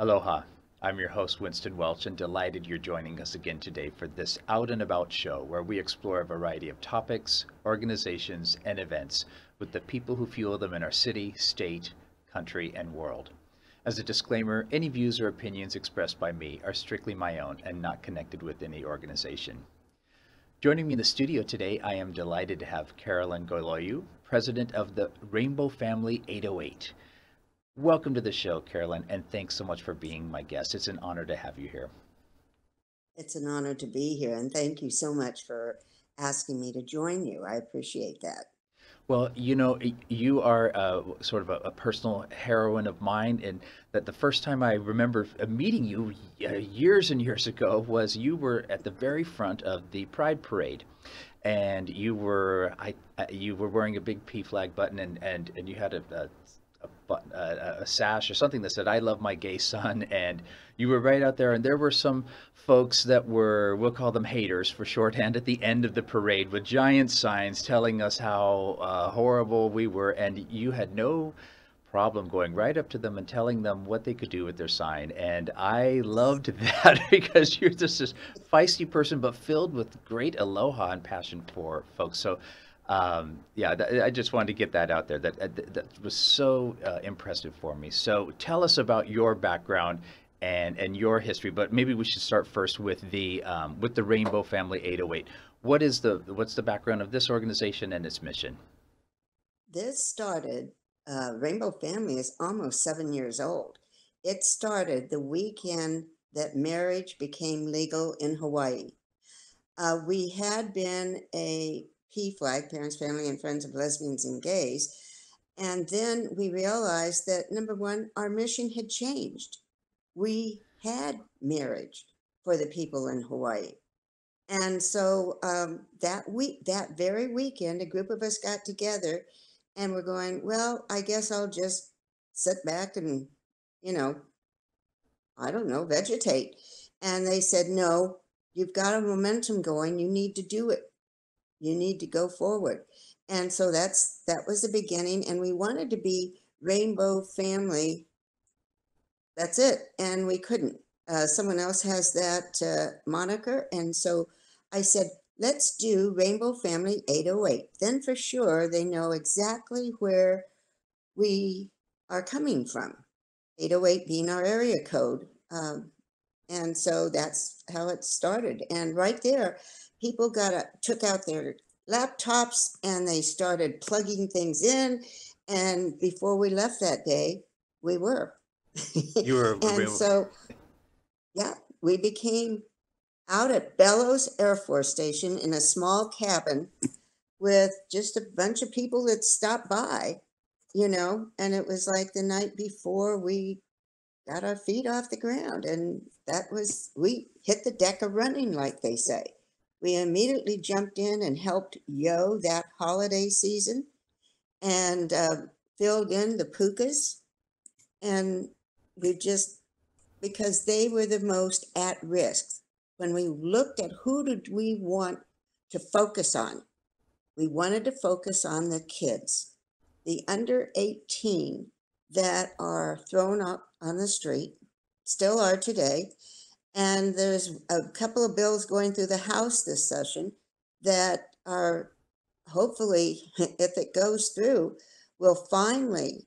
Aloha, I'm your host Winston Welch and delighted you're joining us again today for this Out and About show where we explore a variety of topics, organizations, and events with the people who fuel them in our city, state, country, and world. As a disclaimer, any views or opinions expressed by me are strictly my own and not connected with any organization. Joining me in the studio today, I am delighted to have Carolyn Golojuch, president of the Rainbow Family 808. Welcome to the show, Carolyn, and thanks so much for being my guest. It's an honor to have you here. It's an honor to be here, and thank you so much for asking me to join you. I appreciate that. Well, you know, you are sort of a personal heroine of mine, and that the first time I remember meeting you years and years ago was you were at the very front of the Pride Parade, and you were wearing a big PFLAG button, and you had a sash or something that said "I love my gay son," and you were right out there. And there were some folks that were, we'll call them haters for shorthand, at the end of the parade with giant signs telling us how horrible we were, and you had no problem going right up to them and telling them what they could do with their sign. And I loved that because you're just this feisty person, but filled with great aloha and passion for folks. So yeah, I just wanted to get that out there. That was so impressive for me. So tell us about your background and your history, but maybe we should start first with the Rainbow Family 808. What's the background of this organization and its mission? This started, Rainbow Family is almost 7 years old. It started the weekend that marriage became legal in Hawaii. We had been a PFLAG, Parents, Family, and Friends of Lesbians and Gays. And then we realized that, number one, our mission had changed. We had marriage for the people in Hawaii. And so that very weekend, a group of us got together and we're going, well, I guess I'll just sit back and, you know, I don't know, vegetate. And they said, no, you've got a momentum going. You need to do it. You need to go forward. And so that was the beginning, and we wanted to be Rainbow Family. That's it. And we couldn't. Someone else has that moniker. And so I said, let's do Rainbow Family 808. Then for sure, they know exactly where we are coming from. 808 being our area code. And so that's how it started. And right there, people took out their laptops and they started plugging things in. And before we left that day, we were. You were. And real. So, yeah, we became out at Bellows Air Force Station in a small cabin with just a bunch of people that stopped by, you know, and it was like the night before we got our feet off the ground. And we hit the deck of running, like they say. We immediately jumped in and helped Yo that holiday season and filled in the pukas. And because they were the most at risk. When we looked at who did we want to focus on, we wanted to focus on the kids, the under 18 that are thrown up on the street, still are today. And there's a couple of bills going through the House this session that are hopefully, if it goes through, will finally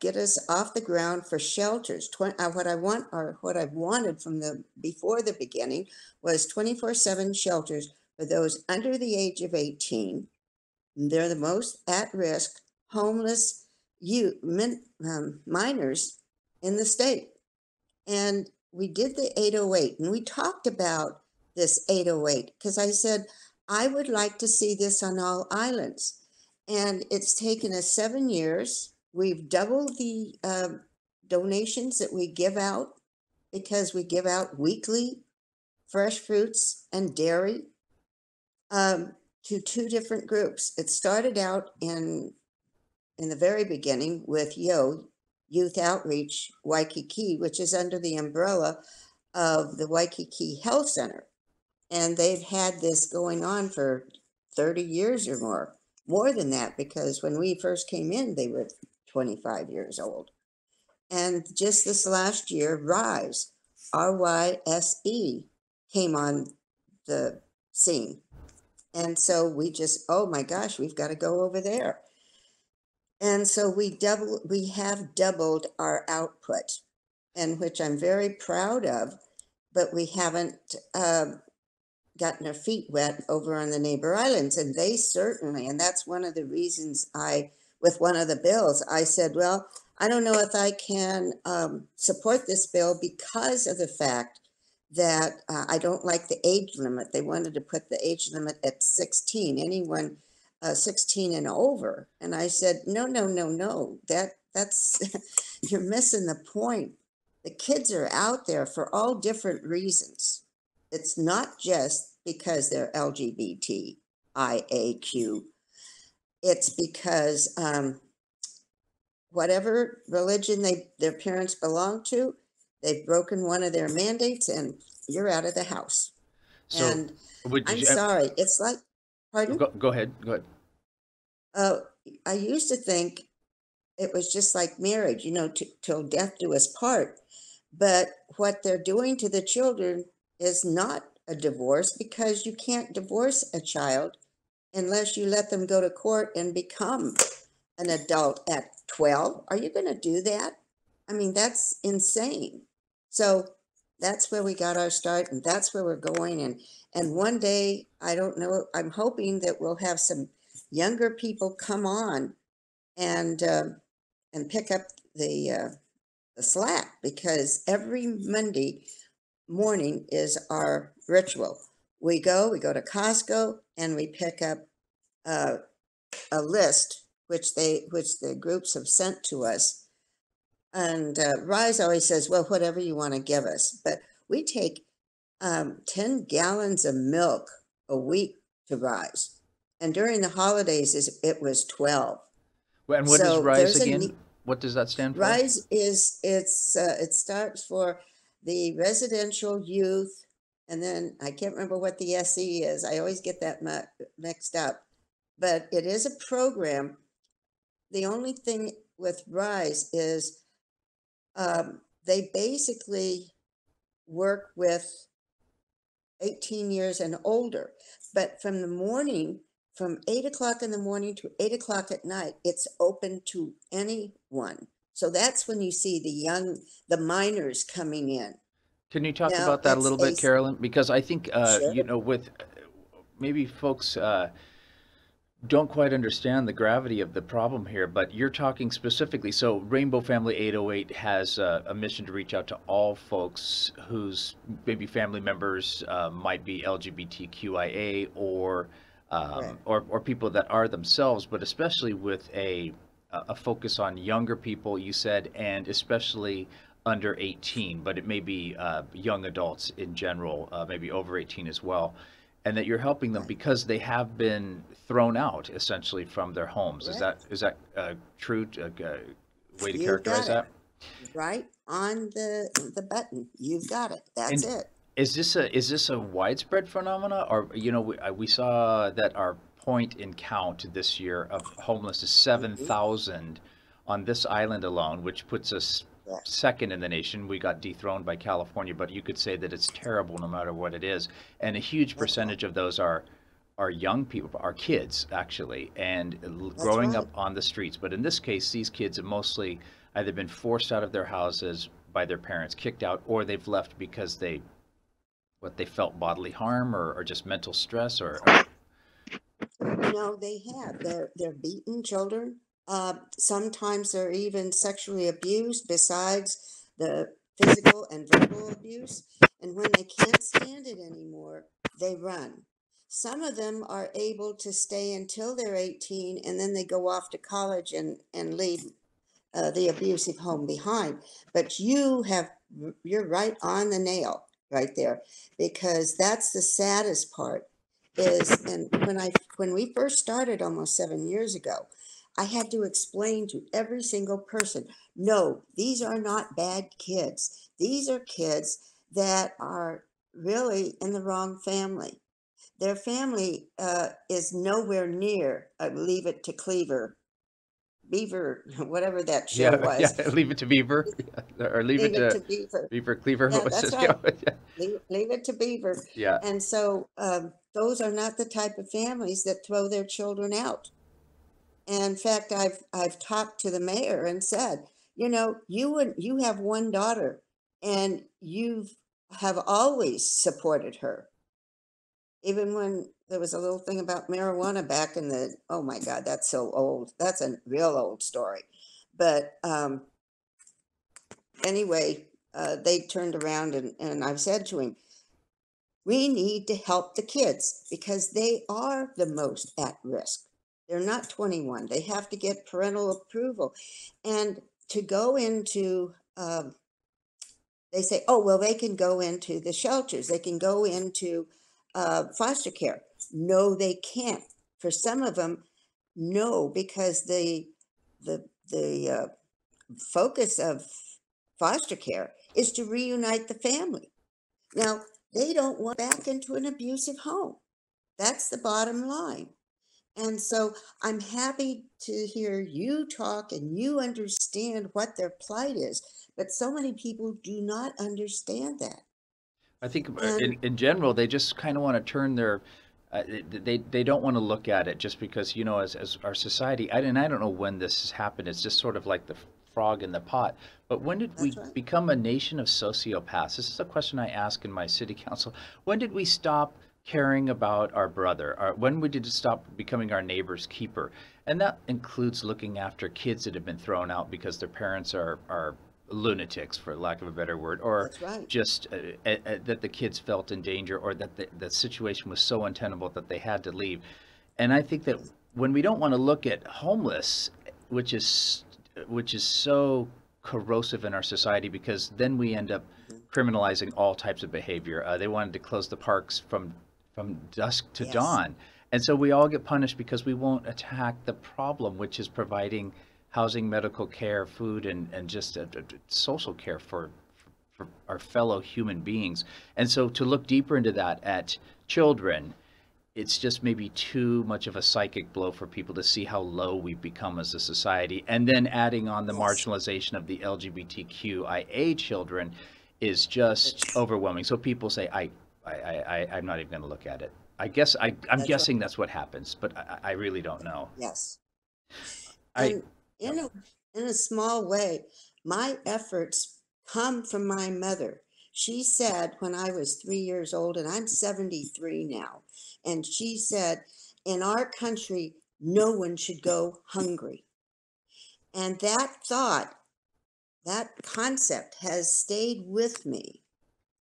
get us off the ground for shelters. What I've wanted from before the beginning was 24/7 shelters for those under the age of 18. They're the most at-risk homeless minors in the state. And we did the 808, and we talked about this 808 because I said, I would like to see this on all islands. And it's taken us 7 years. We've doubled the donations that we give out because we give out weekly fresh fruits and dairy to two different groups. It started out in the very beginning with Youth Outreach Waikiki, which is under the umbrella of the Waikiki Health Center. And they've had this going on for 30 years or more than that, because when we first came in, they were 25 years old. And just this last year, RISE, R-Y-S-E, came on the scene. And so we just, oh my gosh, we've got to go over there. And so we have doubled our output, and which I'm very proud of, but we haven't gotten our feet wet over on the neighbor islands. And they certainly, and that's one of the reasons I, with one of the bills, I said, well, I don't know if I can support this bill because of the fact that I don't like the age limit. They wanted to put the age limit at 16, anyone 16 and over. And I said, no, that's, you're missing the point. The kids are out there for all different reasons. It's not just because they're LGBTIAQ. It's because whatever religion their parents belong to, they've broken one of their mandates and you're out of the house. So and I'm sorry, it's like, pardon? Go ahead. I used to think it was just like marriage, you know, till death do us part. But what they're doing to the children is not a divorce, because you can't divorce a child unless you let them go to court and become an adult at 12. Are you going to do that? I mean, that's insane. So that's where we got our start, and that's where we're going. And one day, I don't know, I'm hoping that we'll have some younger people come on and pick up the slack, because every Monday morning is our ritual. We go to Costco and we pick up a list which the groups have sent to us. And Rise always says, well, whatever you want to give us. But we take 10 gallons of milk a week to Rise. And during the holidays, it was 12. And what is RISE again? What does that stand for? RISE is, it starts for the residential youth, and then I can't remember what the SE is. I always get that mixed up. But it is a program. The only thing with RISE is they basically work with 18 years and older. But from the morning, from 8 o'clock in the morning to 8 o'clock at night, it's open to anyone. So that's when you see the minors coming in. Can you talk about that a little bit, Carolyn? Because I think, sure. You know, with maybe folks don't quite understand the gravity of the problem here, but you're talking specifically. So Rainbow Family 808 has a mission to reach out to all folks whose maybe family members might be LGBTQIA or people that are themselves, but especially with a focus on younger people, you said, and especially under 18, but it may be young adults in general, maybe over 18 as well, and that you're helping them because they have been thrown out essentially from their homes. Right. Is that true? Way to characterize that? Right on the button. You've got it. That's it. Is this a widespread phenomena, or you know, we saw that our point in count this year of homeless is 7,000 on this island alone, which puts us second in the nation. We got dethroned by California, but you could say that it's terrible no matter what it is. And a huge percentage of those are young people, are kids actually, and growing up on the streets. But in this case, these kids have mostly either been forced out of their houses by their parents, kicked out, or they've left because they felt bodily harm or just mental stress or no, they have. They're beaten children. Sometimes they're even sexually abused besides the physical and verbal abuse. And when they can't stand it anymore, they run. Some of them are able to stay until they're 18, and then they go off to college and leave the abusive home behind. But you're right on the nail right there, because that's the saddest part is, and when we first started almost 7 years ago, I had to explain to every single person, no, these are not bad kids. These are kids that are really in the wrong family. Their family is nowhere near a leave it to Cleaver Beaver, whatever that show was. Yeah, Leave It to Beaver, or leave it to Beaver. Beaver Cleaver. Yeah, that's right. Yeah. Leave It to Beaver. Yeah. And so those are not the type of families that throw their children out. And in fact, I've talked to the mayor and said, you know, you have one daughter, and you have always supported her, even when there was a little thing about marijuana back in the, oh my God, that's so old. That's a real old story. But anyway, they turned around, and I've said to him, we need to help the kids because they are the most at risk. They're not 21. They have to get parental approval. And to go into, they say, oh, well, they can go into the shelters. They can go into foster care. No, they can't. For some of them, no, because the focus of foster care is to reunite the family. Now, they don't want back into an abusive home. That's the bottom line. And so I'm happy to hear you talk and you understand what their plight is, but so many people do not understand that. I think in general, they just kind of want to turn their, they don't want to look at it just because, you know, as our society, I don't know when this has happened. It's just sort of like the frog in the pot. But when did we become a nation of sociopaths? This is a question I ask in my city council. When did we stop caring about our brother? When we did stop becoming our neighbor's keeper? And that includes looking after kids that have been thrown out because their parents are lunatics, for lack of a better word, or just that the kids felt in danger, or that the situation was so untenable that they had to leave. And I think that when we don't want to look at homeless, which is so corrosive in our society, because then we end up criminalizing all types of behavior. They wanted to close the parks from dusk to dawn, and so we all get punished because we won't attack the problem, which is providing housing, medical care, food, and just social care for our fellow human beings. And so to look deeper into that at children, it's just maybe too much of a psychic blow for people to see how low we've become as a society. And then adding on the marginalization of the LGBTQIA children is just overwhelming. So people say, I'm not even gonna look at it. I'm guessing that's what happens, but I really don't know. Yes. In a small way, my efforts come from my mother. She said when I was 3 years old, and I'm 73 now, and she said, in our country, no one should go hungry. And that thought, that concept has stayed with me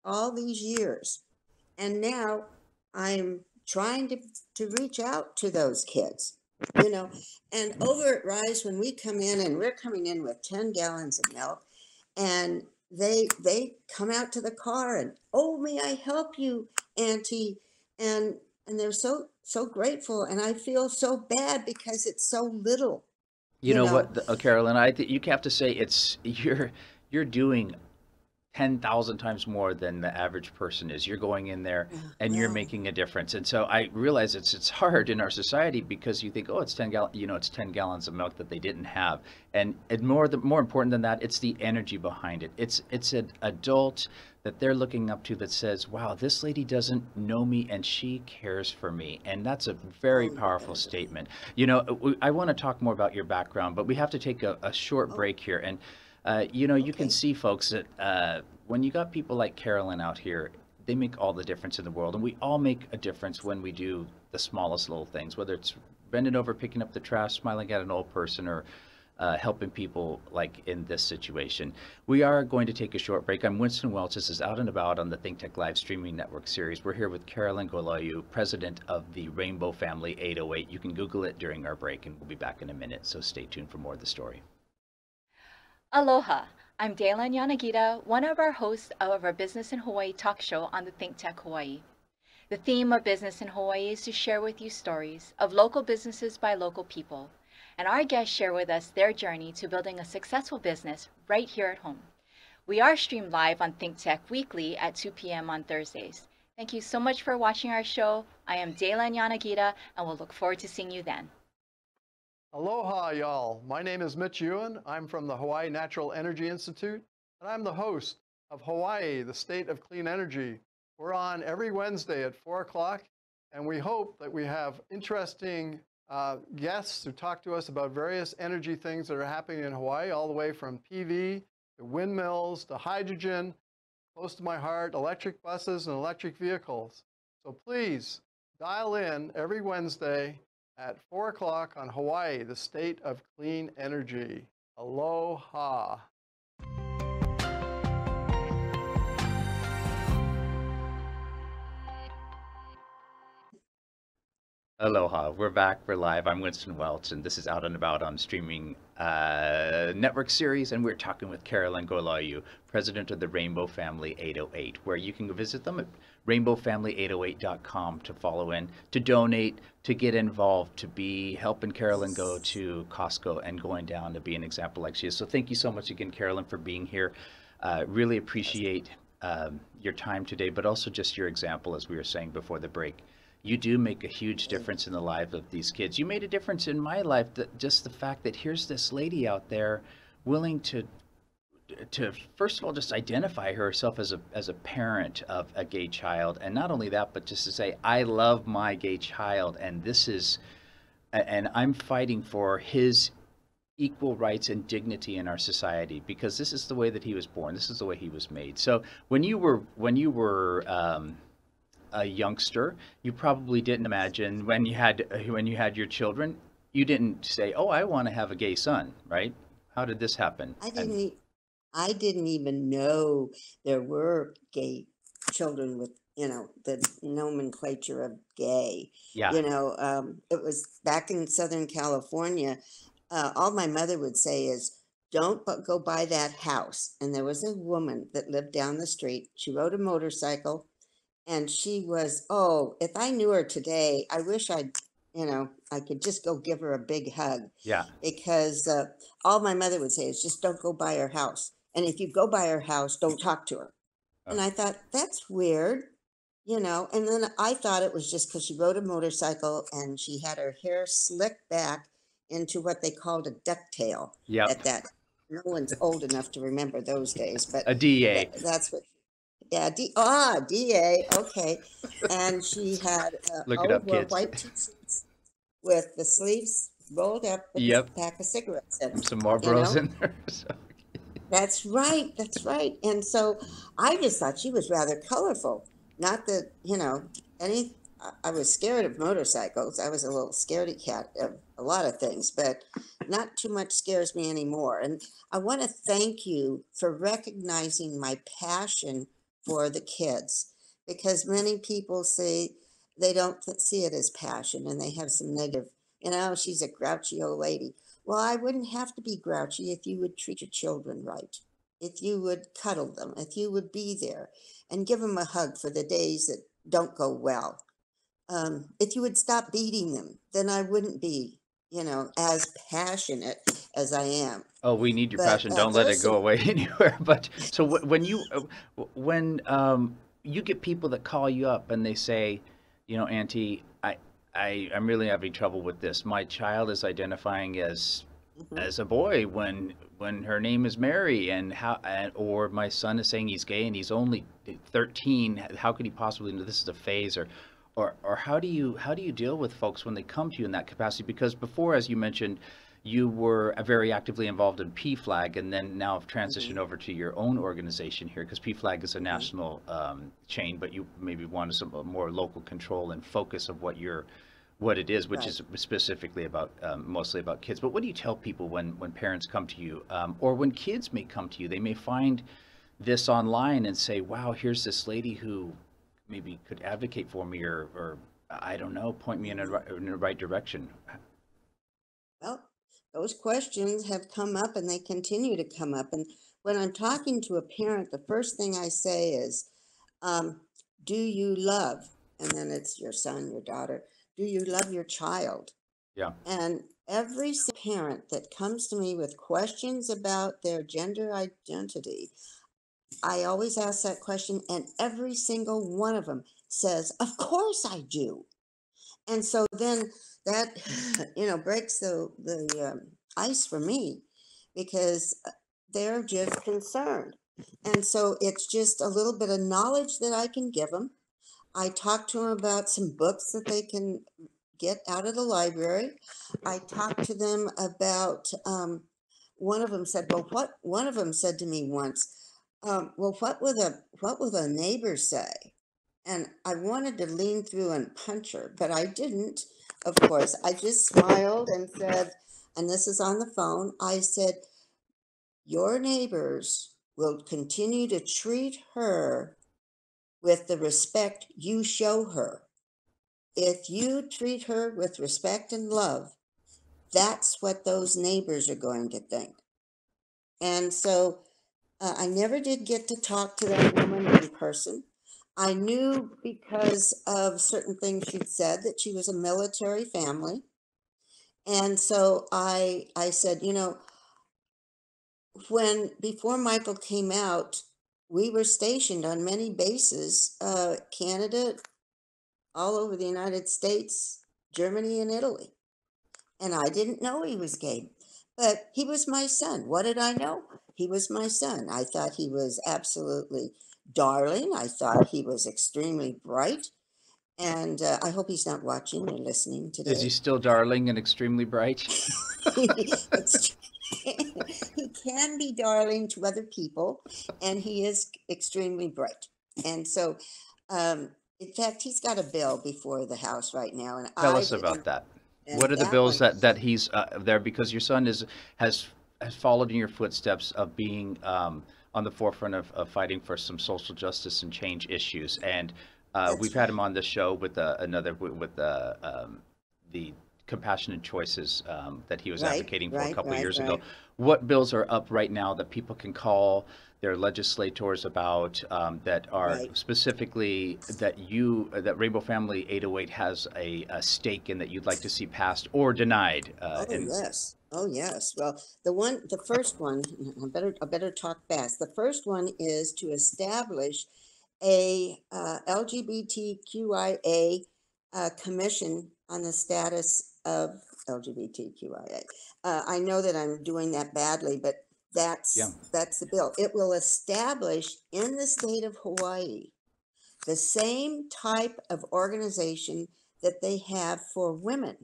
all these years. And now I'm trying to reach out to those kids. You know, and over at RISE, when we come in, and we're coming in with 10 gallons of milk, and they come out to the car and, oh, may I help you, Auntie? And they're so grateful, and I feel so bad because it's so little. You know what, Carolyn, I think you have to say you're doing 10,000 times more than the average person is. You're going in there and you're making a difference. And so I realize it's hard in our society, because you think, oh, it's 10 gallons of milk that they didn't have. And more important than that, it's the energy behind it. It's an adult that they're looking up to that says, wow, this lady doesn't know me and she cares for me. And that's a very powerful statement. You know, I want to talk more about your background, but we have to take a short break here. And you know, you can see, folks, that when you got people like Carolyn out here, they make all the difference in the world. And we all make a difference when we do the smallest little things, whether it's bending over, picking up the trash, smiling at an old person, or helping people like in this situation. We are going to take a short break. I'm Winston Welch. This is Out and About on the ThinkTech Live Streaming Network series. We're here with Carolyn Golojuch, president of the Rainbow Family 808. You can Google it during our break, and we'll be back in a minute. So stay tuned for more of the story. Aloha, I'm Daylin Yanagita, one of our hosts of our Business in Hawaii talk show on the ThinkTech Hawaii. The theme of Business in Hawaii is to share with you stories of local businesses by local people, and our guests share with us their journey to building a successful business right here at home. We are streamed live on ThinkTech weekly at 2 p.m. on Thursdays. Thank you so much for watching our show. I am Daylin Yanagita, and we'll look forward to seeing you then. Aloha, y'all. My name is Mitch Ewan. I'm from the Hawaii Natural Energy Institute, and I'm the host of Hawaii, the State of Clean Energy. We're on every Wednesday at 4 o'clock, and we hope that we have interesting guests who talk to us about various energy things that are happening in Hawaii, all the way from PV to windmills to hydrogen, close to my heart, electric buses and electric vehicles. So please dial in every Wednesday at 4 o'clock on Hawaii, the State of Clean Energy. Aloha. Aloha, we're back, we're live. I'm Winston Welch, and this is Out and About on streaming network series, and we're talking with Carolyn Golojuch, president of the Rainbow Family 808, where you can visit them at rainbowfamily808.com to follow in, to donate, to get involved, to be helping Carolyn go to Costco and going down to be an example like she is. So thank you so much again, Carolyn, for being here. Really appreciate your time today, but also just your example, as we were saying before the break. You do make a huge difference in the life of these kids. You made a difference in my life, that just the fact that here's this lady out there willing to first of all, just identify herself as a parent of a gay child. And not only that, but just to say, I love my gay child, and this is, and I'm fighting for his equal rights and dignity in our society, because this is the way that he was born. This is the way he was made. So when you were, a youngster, you probably didn't imagine when you had your children, you didn't say, "Oh, I want to have a gay son," right? How did this happen? I didn't even know there were gay children with, you know, the nomenclature of gay. Yeah. You know, it was back in Southern California. All my mother would say is, "Don't go by that house." And there was a woman that lived down the street. She rode a motorcycle. And she was, oh, if I knew her today, I wish I'd, you know, I could just go give her a big hug. Yeah. Because all my mother would say is just don't go by her house. And if you go by her house, don't talk to her. Oh. And I thought, that's weird, you know. And then I thought it was just because she rode a motorcycle and she had her hair slicked back into what they called a ducktail. Yeah. At that, no one's old enough to remember those days. But a DA. That's what. Yeah, DA, okay. And she had white t-shirts with the sleeves rolled up with yep. a pack of cigarettes in it. Some Marlboros, you know? In there. So. That's right, that's right. And so I just thought she was rather colorful. Not that, you know, I was scared of motorcycles. I was a little scaredy cat of a lot of things, but not too much scares me anymore. And I want to thank you for recognizing my passion for the kids, because many people say they don't see it as passion, and they have some negative, you know, she's a grouchy old lady. Well, I wouldn't have to be grouchy if you would treat your children right, if you would cuddle them, if you would be there and give them a hug for the days that don't go well. If you would stop beating them, then I wouldn't be, you know, as passionate as I am. Oh, we need your passion. Don't let it go away anywhere. But so when you get people that call you up and they say, you know, Auntie, I'm really having trouble with this. My child is identifying as a boy when her name is Mary, and or my son is saying he's gay and he's only 13. How could he possibly know this is a phase? Or how do you deal with folks when they come to you in that capacity? Because before, as you mentioned, you were very actively involved in PFLAG, and then now have transitioned over to your own organization here, because PFLAG is a national chain, but you maybe wanted some more local control and focus of what it is, which right. is specifically about mostly about kids. But what do you tell people when parents come to you, or when kids may come to you? They may find this online and say, "Wow, here's this lady who maybe could advocate for me, or I don't know, point me in the right direction." Well, those questions have come up, and they continue to come up. And when I'm talking to a parent, the first thing I say is, do you love? And then it's your son, your daughter. Do you love your child? Yeah. And every parent that comes to me with questions about their gender identity, I always ask that question, and every single one of them says, "Of course I do." And so then that, you know, breaks the ice for me, because they're just concerned. And so it's just a little bit of knowledge that I can give them. I talk to them about some books that they can get out of the library. I talk to them about, one of them said, well, what, one of them said to me once, well, what would a neighbor say? And I wanted to lean through and punch her, but I didn't, of course. I just smiled and said, and this is on the phone, I said, your neighbors will continue to treat her with the respect you show her. If you treat her with respect and love, that's what those neighbors are going to think. And so I never did get to talk to that woman in person. I knew, because of certain things she'd said, that she was a military family. And so I said, you know, before Michael came out, we were stationed on many bases, Canada, all over the United States, Germany and Italy. And I didn't know he was gay, but he was my son. What did I know? He was my son. I thought he was absolutely darling. I thought he was extremely bright. And I hope he's not watching or listening today. Is he still darling and extremely bright? He can be darling to other people, and he is extremely bright. And so, in fact, he's got a bill before the house right now. And tell us about that. What are the bills that he's there? Because your son has followed in your footsteps of being on the forefront of fighting for some social justice and change issues. And we've had him on the show with the compassionate choices that he was advocating for a couple of years ago. What bills are up right now that people can call their legislators about that are specifically that Rainbow Family 808 has a stake in, that you'd like to see passed or denied? Oh yes. Well, the first one. I better talk fast. The first one is to establish a LGBTQIA commission on the status of LGBTQIA. I know that I'm doing that badly, but that's the bill. It will establish in the state of Hawaii the same type of organization that they have for women.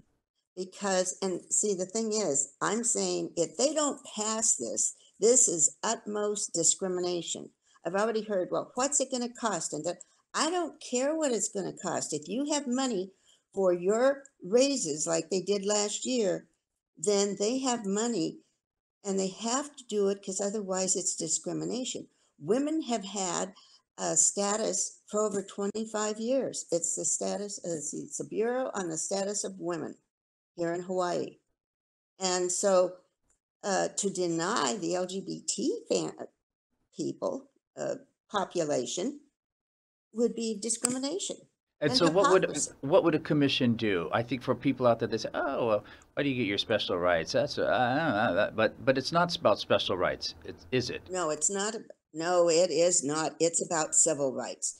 Because, and see, the thing is, I'm saying if they don't pass this, this is utmost discrimination. I've already heard, well, what's it going to cost? And I don't care what it's going to cost. If you have money for your raises like they did last year, then they have money, and they have to do it, because otherwise it's discrimination. Women have had a status for over 25 years. It's the status, it's the Bureau on the Status of Women here in Hawaii. And so to deny the LGBT people, population, would be discrimination. And so what would a commission do? I think for people out there, they say, oh, well, why do you get your special rights? That's I don't know that, but it's not about special rights, is it? No, it's not. No, it is not. It's about civil rights.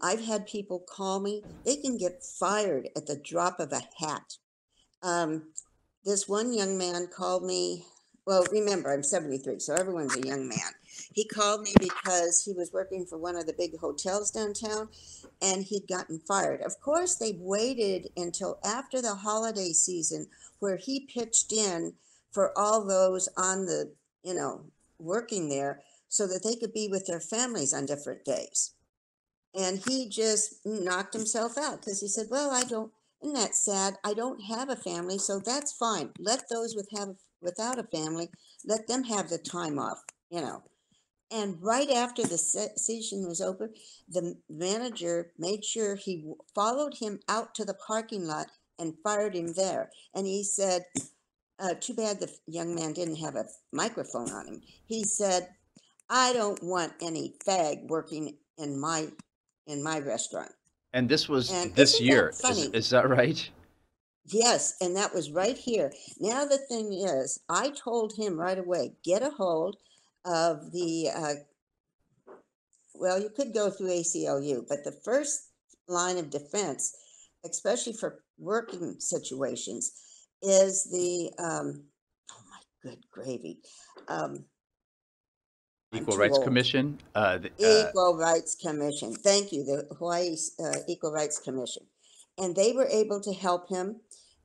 I've had people call me. They can get fired at the drop of a hat. This one young man called me. Well, remember, I'm 73, so everyone's a young man. He called me because he was working for one of the big hotels downtown, and he'd gotten fired. Of course, they waited until after the holiday season, where he pitched in for all those on the, you know, working there, so that they could be with their families on different days. And he just knocked himself out, because he said, well, isn't that sad? I don't have a family, so that's fine. Let those without a family, let them have the time off, you know. And right after the session was over, the manager made sure he followed him out to the parking lot and fired him there. And he said, too bad the young man didn't have a microphone on him. He said, I don't want any fag working in my restaurant. And this was this year. Is that right? Yes, and that was right here. Now the thing is, I told him right away, get a hold of the, well, you could go through ACLU, but the first line of defense especially for working situations, is the, oh my good gravy. Equal Rights Commission. Equal Rights Commission. Thank you. The Hawaii Equal Rights Commission. And they were able to help him.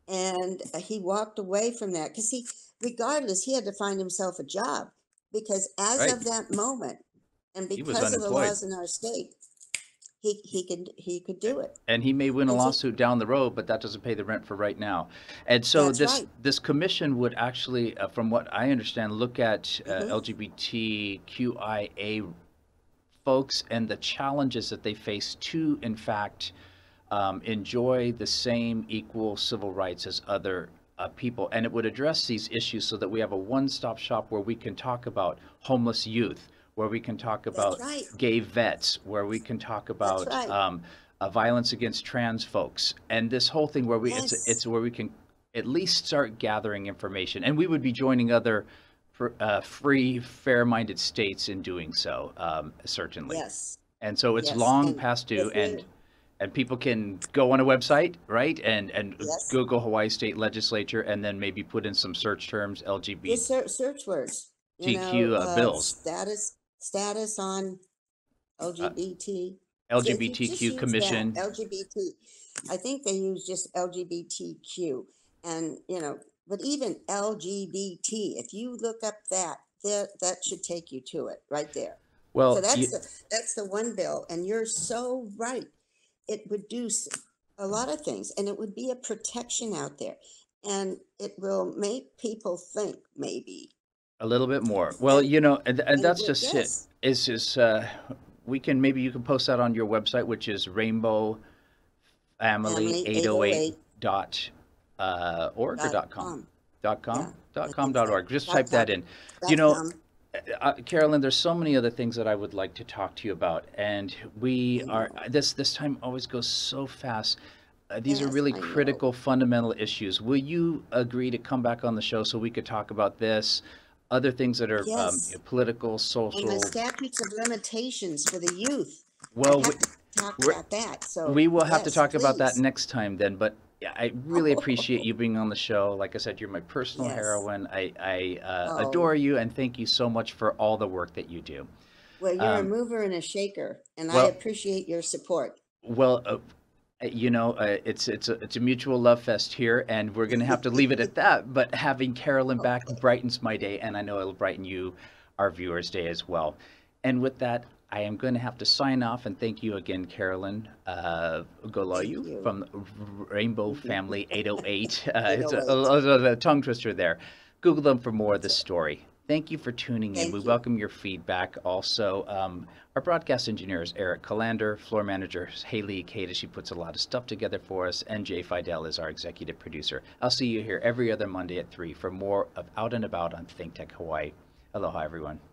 And he walked away from that because he, regardless, he had to find himself a job, because as of that moment, and because of the laws in our state, he could do it. And he may win a lawsuit down the road, but that doesn't pay the rent for right now. And so this commission would actually, from what I understand, look at LGBTQIA folks and the challenges that they face to, in fact, enjoy the same equal civil rights as other people. And it would address these issues so that we have a one-stop shop where we can talk about homeless youth, where we can talk about gay vets, where we can talk about violence against trans folks, and this whole thing where we it's where we can at least start gathering information, and we would be joining other free, fair-minded states in doing so, certainly. Yes. And so it's long past due, and people can go on a website, right, and Google Hawaii State Legislature, and then maybe put in some search terms, LGBT search words, TQ bills, status on LGBT, LGBTQ commission, LGBT. I think they use just LGBTQ, and you know, but even LGBT, if you look up that should take you to it right there. Well, so that's the one bill, and you're so right. It would do a lot of things, and it would be a protection out there, and it will make people think maybe a little bit more. Well, you know, and that's just it. It's just, we can, maybe you can post that on your website, which is rainbowfamily808.org or .com.org. Just type that in. You know, Carolyn, there's so many other things that I would like to talk to you about, and we are, this time always goes so fast. These are really critical, fundamental issues. Will you agree to come back on the show so we could talk about this? Other things that are political, social, and the statutes of limitations for the youth. Well, we talk about that. So we will have to talk about that next time then. But yeah, I really appreciate you being on the show. Like I said, you're my personal heroine. I adore you, and thank you so much for all the work that you do. Well, you're a mover and a shaker, and I appreciate your support. Well. You know, it's a mutual love fest here, and we're going to have to leave it at that. But having Carolyn back brightens my day, and I know it'll brighten you, our viewers' day as well. And with that, I am going to have to sign off, and thank you again, Carolyn Golojuch from Rainbow Family 808. It's a tongue twister there. Google them for more of this story. Thank you for tuning in. We welcome your feedback. Also, our broadcast engineer is Eric Kalander, floor manager Haley Kada. She puts a lot of stuff together for us, and Jay Fidel is our executive producer. I'll see you here every other Monday at 3 for more of Out and About on ThinkTech Hawaii. Aloha, everyone.